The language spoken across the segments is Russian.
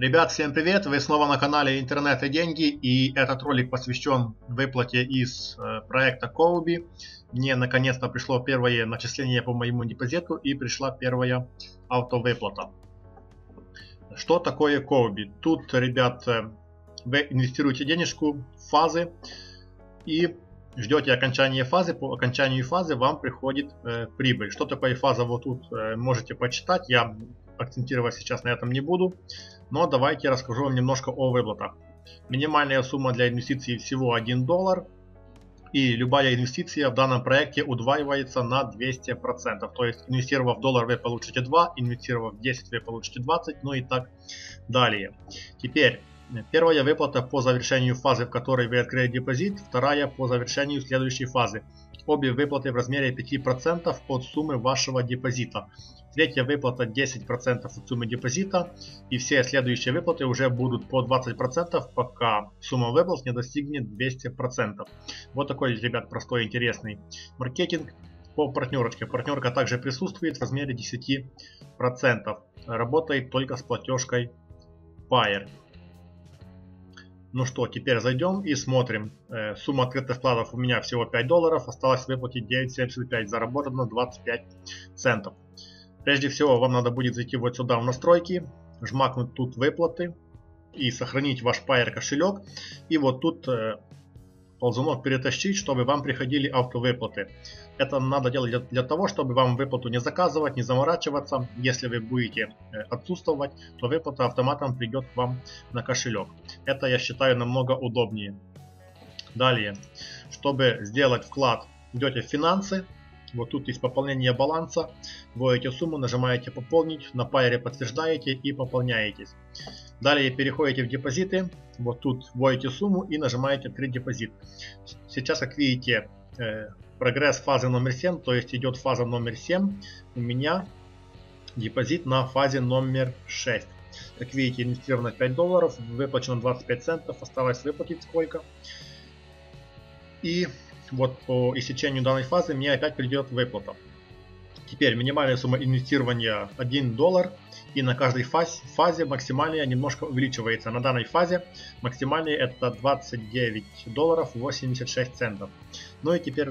Ребят, всем привет! Вы снова на канале Интернет и деньги, и этот ролик посвящен выплате из проекта Couby. Мне наконец-то пришло первое начисление по моему депозиту и пришла первая автовыплата. Что такое Couby? Тут, ребят, вы инвестируете денежку в фазы и ждете окончания фазы. По окончанию фазы вам приходит прибыль. Что такое фаза? Вот тут можете почитать. Я акцентировать сейчас на этом не буду, но давайте я расскажу вам немножко о выплатах. Минимальная сумма для инвестиций всего $1, и любая инвестиция в данном проекте удваивается на 200%. То есть, инвестировав $1 вы получите 2, инвестировав 10 вы получите 20, ну и так далее. Теперь, первая выплата по завершению фазы, в которой вы открыли депозит, вторая по завершению следующей фазы. Обе выплаты в размере 5% от суммы вашего депозита. Третья выплата 10% от суммы депозита. И все следующие выплаты уже будут по 20%, пока сумма выплат не достигнет 200%. Вот такой, ребят, простой интересный маркетинг по партнерочке. Партнерка также присутствует в размере 10%. Работает только с платежкой Payeer. Ну что, теперь зайдем и смотрим. Сумма открытых вкладов у меня всего $5, осталось выплатить 9,75, заработано 25 центов. Прежде всего вам надо будет зайти вот сюда в настройки, жмакнуть тут выплаты и сохранить ваш Payeer кошелек. И вот тут ползунок перетащить, чтобы вам приходили автовыплаты. Это надо делать для того, чтобы вам выплату не заказывать, не заморачиваться. Если вы будете отсутствовать, то выплата автоматом придет к вам на кошелек. Это, я считаю, намного удобнее. Далее, чтобы сделать вклад, идете в финансы. Вот тут есть пополнение баланса. Вводите сумму, нажимаете пополнить. На Payeer подтверждаете и пополняетесь. Далее переходите в депозиты. Вот тут вводите сумму и нажимаете открыть депозит. Сейчас, как видите, прогресс фазы номер 7. То есть идет фаза номер 7. У меня депозит на фазе номер 6. Как видите, инвестировано $5. Выплачено 25 центов. Осталось выплатить сколько. И вот по истечению данной фазы мне опять придет выплата. Теперь минимальная сумма инвестирования $1. И на каждой фазе максимальная немножко увеличивается. На данной фазе максимальная это $29.86. Ну и теперь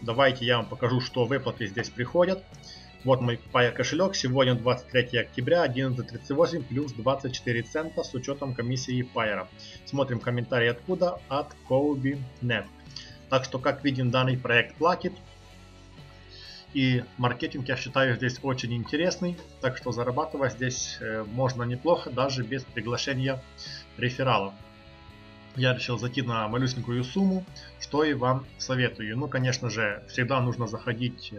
давайте я вам покажу, что выплаты здесь приходят. Вот мой Payeer кошелек. Сегодня 23 октября, 11.38 плюс 24 цента с учетом комиссии Payeer. Смотрим комментарии откуда? От Couby.net. Так что, как видим, данный проект платит. И маркетинг, я считаю, здесь очень интересный. Так что зарабатывать здесь можно неплохо, даже без приглашения рефералов. Я решил зайти на малюсенькую сумму, что и вам советую. Ну, конечно же, всегда нужно заходить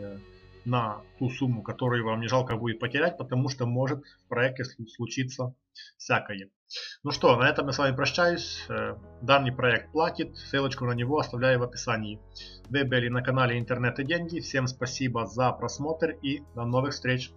на ту сумму, которую вам не жалко будет потерять, потому что может в проекте случиться всякое. Ну что, на этом я с вами прощаюсь. Данный проект платит. Ссылочку на него оставляю в описании. Вы были на канале Интернет и деньги. Всем спасибо за просмотр и до новых встреч.